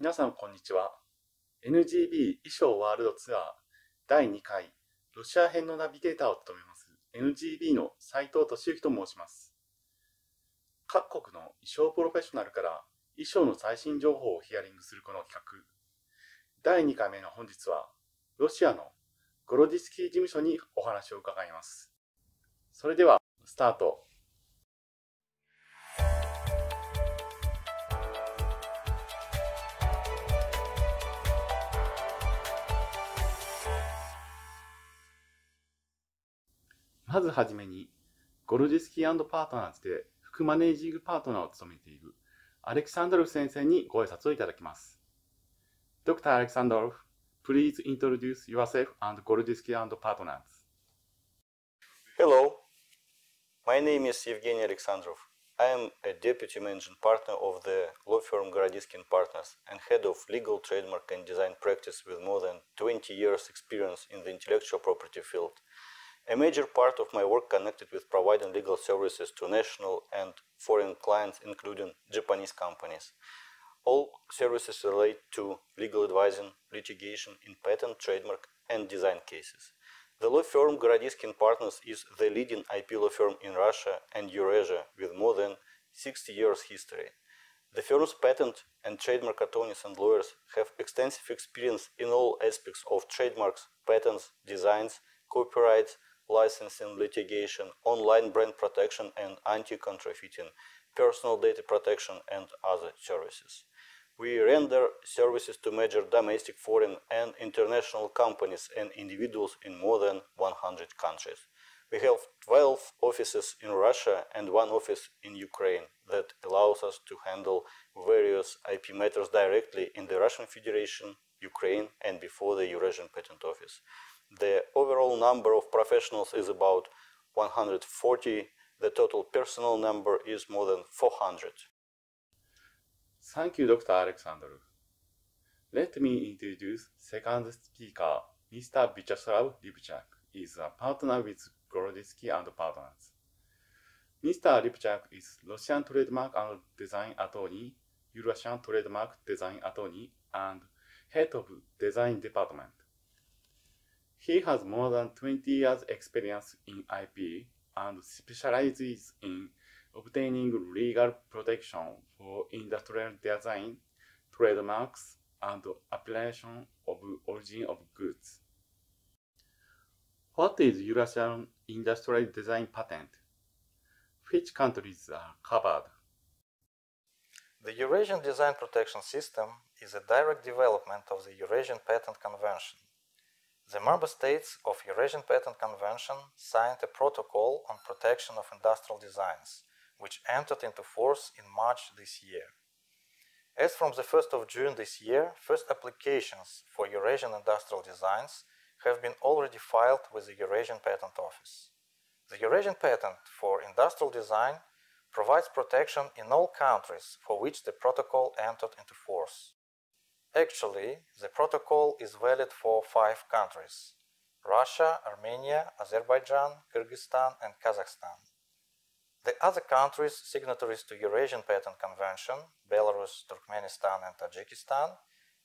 皆さんこんにちは。NGB 衣装ワールドツアー第2回ロシア編のナビゲーターを務めます NGB の斉藤俊之と申します。各国の衣装プロフェッショナルから衣装の最新情報をヒアリングするこの企画。第2回目の本日はロシアのゴロディスキー事務所にお話を伺います。それではスタート。まずはじめに、ゴロディスキー&パートナーズで副マネージングパートナーを務めているアレクサンドロフ先生にご挨拶をいただきます。Dr. Alexandrov, please introduce yourself and Gorodissky and Partners. Hello, my name is Evgeny Alexandrov. I am a deputy managing partner of the law firm Gorodissky & Partners and head of legal, trademark and design practice with more than 20 years experience in the intellectual property field. A major part of my work connected with providing legal services to national and foreign clients, including Japanese companies. All services relate to legal advising, litigation in patent, trademark, and design cases. The law firm Gorodissky & Partners is the leading IP law firm in Russia and Eurasia with more than 60 years history. The firm's patent and trademark attorneys and lawyers have extensive experience in all aspects of trademarks, patents, designs, copyrights, licensing, litigation, online brand protection and anti-counterfeiting, personal data protection and other services. We render services to major domestic, foreign and international companies and individuals in more than 100 countries. We have 12 offices in Russia and one office in Ukraine that allows us to handle various IP matters directly in the Russian Federation, Ukraine and before the Eurasian Patent Office. The overall number of professionals is about 140. The total personal number is more than 400. Thank you, Dr. Alexandrov. Let me introduce second speaker. Mr. Vyacheslav Rybchak is a partner with Gorodissky & Partners. Mr. Rybchak is Russian trademark and design attorney, Eurasian trademark design attorney, and head of design department. He has more than 20 years experience in IP and specializes in obtaining legal protection for industrial design, trademarks, and appellation of origin of goods. What is Eurasian industrial design patent? Which countries are covered? The Eurasian Design Protection System is a direct development of the Eurasian Patent Convention. The member states of the Eurasian Patent Convention signed a protocol on protection of industrial designs, which entered into force in March this year. As from the 1st of June this year, first applications for Eurasian industrial designs have been already filed with the Eurasian Patent Office. The Eurasian patent for industrial design provides protection in all countries for which the protocol entered into force. Actually, the protocol is valid for 5 countries: Russia, Armenia, Azerbaijan, Kyrgyzstan, and Kazakhstan. The other countries signatories to Eurasian Patent Convention, Belarus, Turkmenistan, and Tajikistan,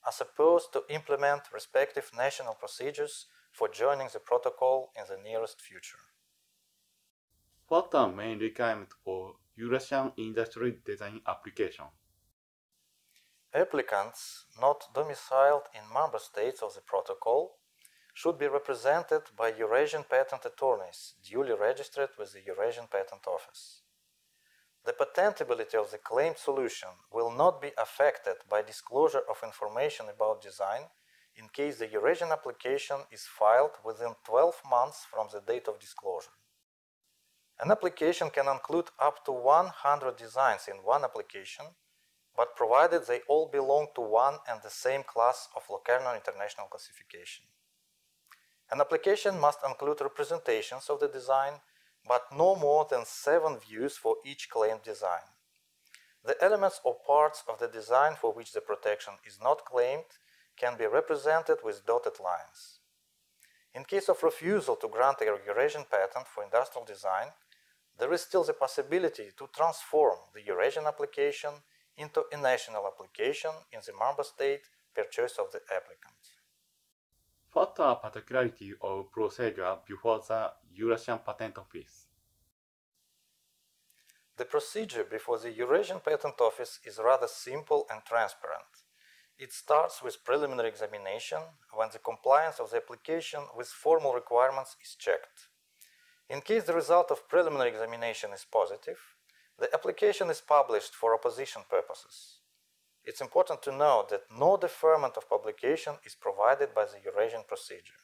are supposed to implement respective national procedures for joining the protocol in the nearest future. What are main requirements for Eurasian industrial design application? Applicants not domiciled in member states of the protocol should be represented by Eurasian patent attorneys duly registered with the Eurasian Patent Office. The patentability of the claimed solution will not be affected by disclosure of information about design in case the Eurasian application is filed within 12 months from the date of disclosure. An application can include up to 100 designs in one application, but provided they all belong to one and the same class of Locarno International classification. An application must include representations of the design, but no more than 7 views for each claimed design. The elements or parts of the design for which the protection is not claimed can be represented with dotted lines. In case of refusal to grant a Eurasian patent for industrial design, there is still the possibility to transform the Eurasian application into a national application in the member state per choice of the applicant. What are particularities of procedure before the Eurasian Patent Office? The procedure before the Eurasian Patent Office is rather simple and transparent. It starts with preliminary examination when the compliance of the application with formal requirements is checked. In case the result of preliminary examination is positive, the application is published for opposition purposes. It's important to note that no deferment of publication is provided by the Eurasian procedure.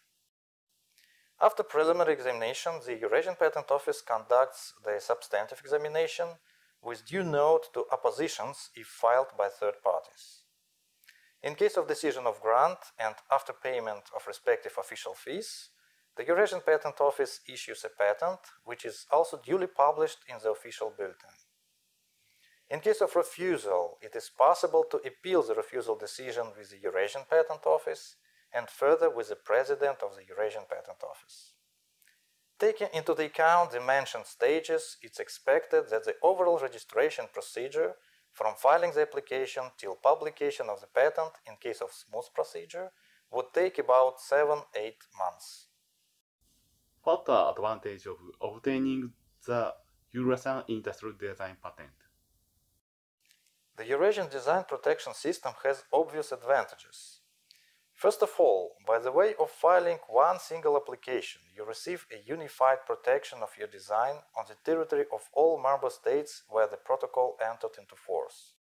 After preliminary examination, the Eurasian Patent Office conducts the substantive examination with due note to oppositions if filed by third parties. In case of decision of grant and after payment of respective official fees, the Eurasian Patent Office issues a patent, which is also duly published in the official bulletin. In case of refusal, it is possible to appeal the refusal decision with the Eurasian Patent Office and further with the President of the Eurasian Patent Office. Taking into account the mentioned stages, it's expected that the overall registration procedure from filing the application till publication of the patent in case of smooth procedure would take about 7-8 months. What are the advantages of obtaining the Eurasian Industrial Design Patent? The Eurasian Design Protection System has obvious advantages. First of all, by the way of filing one single application, you receive a unified protection of your design on the territory of all member states where the protocol entered into force.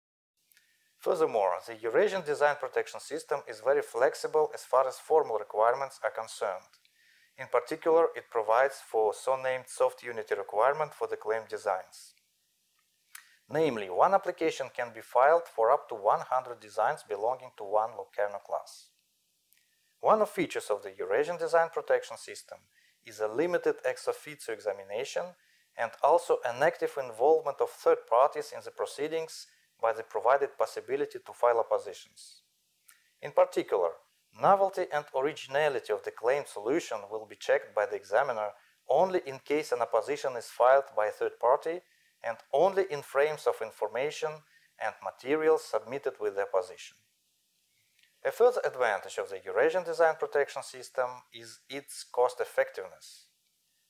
Furthermore, the Eurasian Design Protection System is very flexible as far as formal requirements are concerned. In particular, it provides for so-named soft unity requirement for the claimed designs. Namely, one application can be filed for up to 100 designs belonging to one Locarno class. One of the features of the Eurasian Design Protection System is a limited ex officio examination and also an active involvement of third parties in the proceedings by the provided possibility to file oppositions. In particular, novelty and originality of the claimed solution will be checked by the examiner only in case an opposition is filed by a third party and only in frames of information and materials submitted with the opposition. A further advantage of the Eurasian Design Protection System is its cost effectiveness.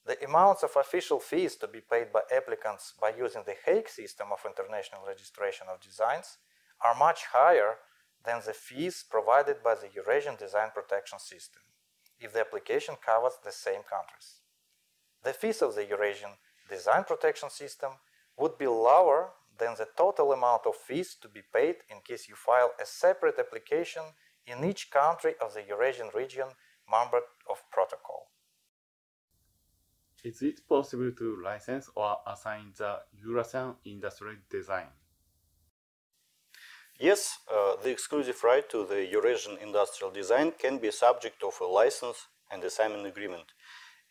The amounts of official fees to be paid by applicants by using the Hague system of international registration of designs are much higher than the fees provided by the Eurasian Design Protection System, if the application covers the same countries. The fees of the Eurasian Design Protection System would be lower than the total amount of fees to be paid in case you file a separate application in each country of the Eurasian region member of protocol. Is it possible to license or assign the Eurasian industrial design? Yes, the exclusive right to the Eurasian industrial design can be subject of a license and assignment agreement.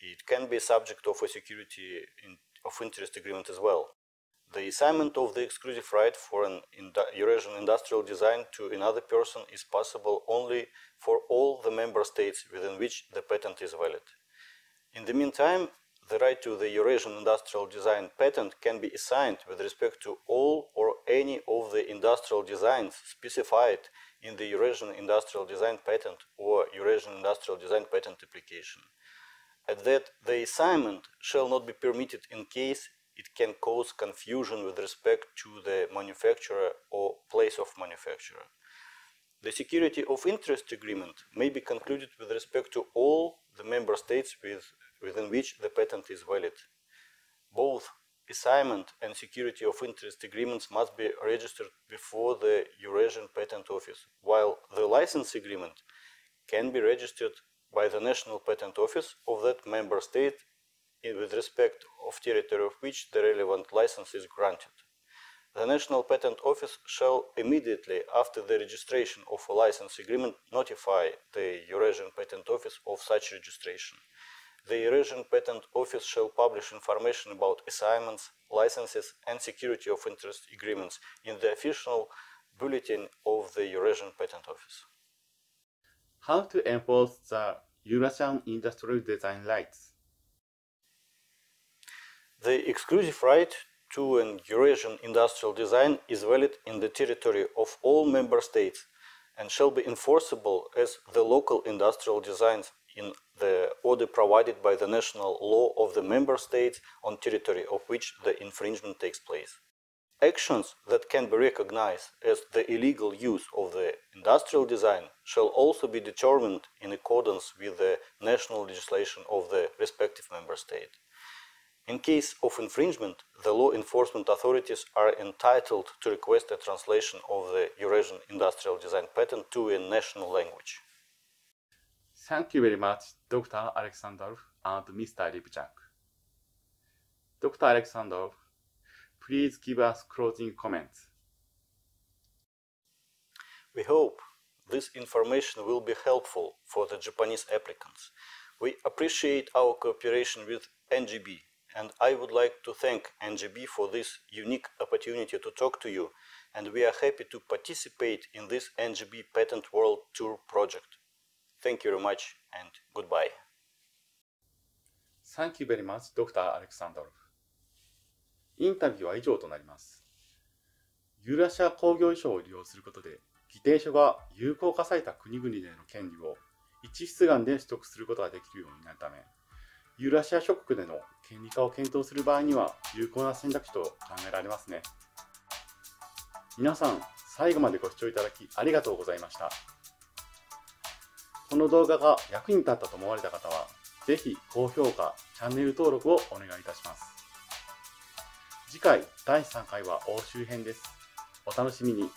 It can be subject of a security of interest agreement as well. The assignment of the exclusive right for an Eurasian industrial design to another person is possible only for all the member states within which the patent is valid. In the meantime, the right to the Eurasian industrial design patent can be assigned with respect to all or any of the industrial designs specified in the Eurasian industrial design patent or Eurasian industrial design patent application. And that the assignment shall not be permitted in case it can cause confusion with respect to the manufacturer or place of manufacturer. The security of interest agreement may be concluded with respect to all the member states within which the patent is valid. Both assignment and security of interest agreements must be registered before the Eurasian Patent Office, while the license agreement can be registered by the National Patent Office of that member state with respect of territory of which the relevant license is granted. The National Patent Office shall immediately after the registration of a license agreement notify the Eurasian Patent Office of such registration. The Eurasian Patent Office shall publish information about assignments, licenses and security of interest agreements in the official bulletin of the Eurasian Patent Office. How to enforce the Eurasian industrial design rights? The exclusive right to an Eurasian industrial design is valid in the territory of all member states and shall be enforceable as the local industrial designs in the order provided by the national law of the member states on territory of which the infringement takes place. Actions that can be recognized as the illegal use of the industrial design shall also be determined in accordance with the national legislation of the respective member state. In case of infringement, the law enforcement authorities are entitled to request a translation of the Eurasian Industrial Design Patent to a national language. Thank you very much, Dr. Alexandrov and Mr. Rybchak. Dr. Alexandrov, please give us closing comments. We hope this information will be helpful for the Japanese applicants. We appreciate our cooperation with NGB. And I would like to thank NGB for this unique opportunity to talk to you, and we are happy to participate in this NGB Patent World Tour project. Thank you very much and goodbye. Thank you very much, Dr. Alexandrov. インタビューは以上となります。ユーラシア工業意書を利用することで、議定書が有効化された国々での権利を一出願で取得することができるようになるため、ユーラシア諸国での権利化を検討する場合には有効な選択肢と考えられますね。皆さん、最後までご視聴いただきありがとうございました。この動画が役に立ったと思われた方は、ぜひ高評価、チャンネル登録をお願いいたします。次回第3回は欧州編です。お楽しみに。